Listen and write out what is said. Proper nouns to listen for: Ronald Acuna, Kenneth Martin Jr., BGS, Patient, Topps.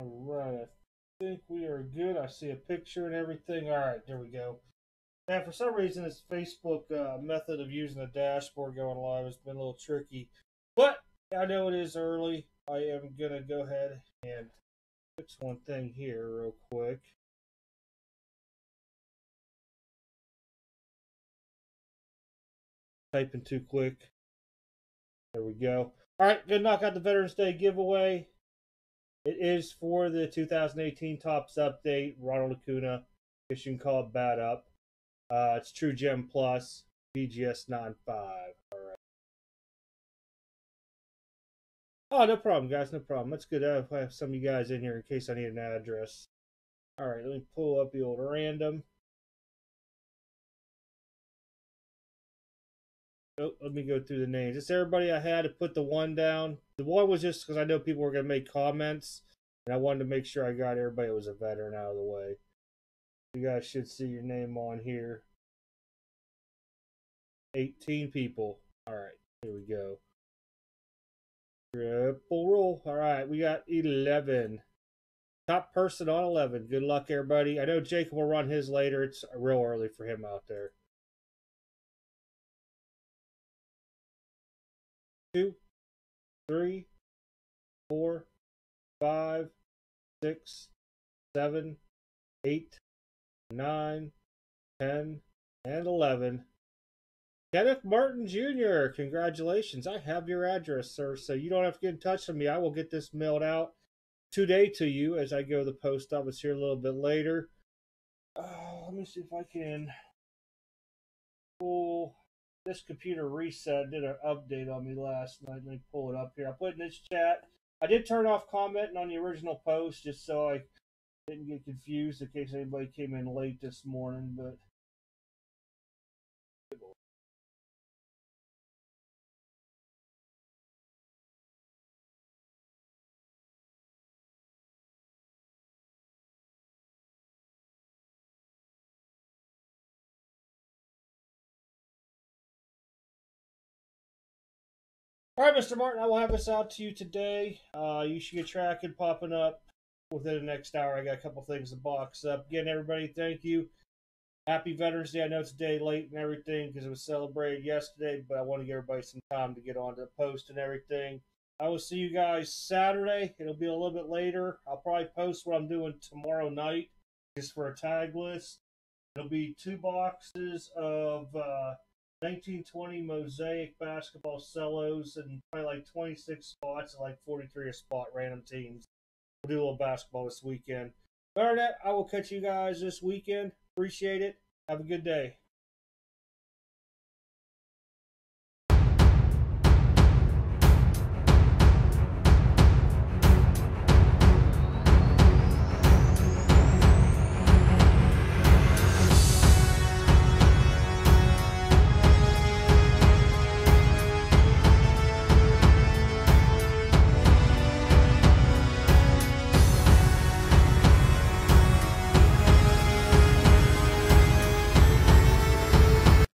Alright, I think we are good. I see a picture and everything. Alright, there we go. Now, for some reason, this Facebook method of using the dashboard going live has been a little tricky. But I know it is early. I am going to go ahead and fix one thing here real quick. Typing too quick. There we go. All right, good knock out the Veterans Day giveaway. It is for the 2018 Topps update. Ronald Acuna. I guess you can call it Bat Up. It's True Gem Plus, BGS 9.5. All right. Oh, no problem, guys. No problem. That's good. I have some of you guys in here in case I need an address. All right, let me pull up the old random. Oh, let me go through the names. It's everybody I had to put the one down. The one was just because I know people were going to make comments, and I wanted to make sure I got everybody that was a veteran out of the way. You guys should see your name on here. 18 people. All right, here we go. Triple roll. All right, we got 11. Top person on 11. Good luck, everybody. I know Jacob will run his later. It's real early for him out there. 2, 3, 4, 5, 6, 7, 8, 9, 10, and 11. Kenneth Martin Jr. Congratulations. I have your address, sir, so you don't have to get in touch with me. I will get this mailed out today to you as I go to the post office here a little bit later. Let me see if I can pull... This computer reset, did an update on me last night. Let me pull it up here. I put in this chat. I did turn off commenting on the original post just so I didn't get confused in case anybody came in late this morning. But all right, Mr. Martin, I will have this out to you today. You should get tracking popping up within the next hour. I got a couple things to box up. Again, everybody, thank you. Happy Veterans Day. I know it's a day late and everything because it was celebrated yesterday, but I want to give everybody some time to get on to the post and everything. I will see you guys Saturday. It'll be a little bit later. I'll probably post what I'm doing tomorrow night just for a tag list. It'll be 2 boxes of... 1920 Mosaic basketball cellos and probably like 26 spots and like 43 a spot random teams. We'll do a little basketball this weekend. Other than that, I will catch you guys this weekend. Appreciate it. Have a good day.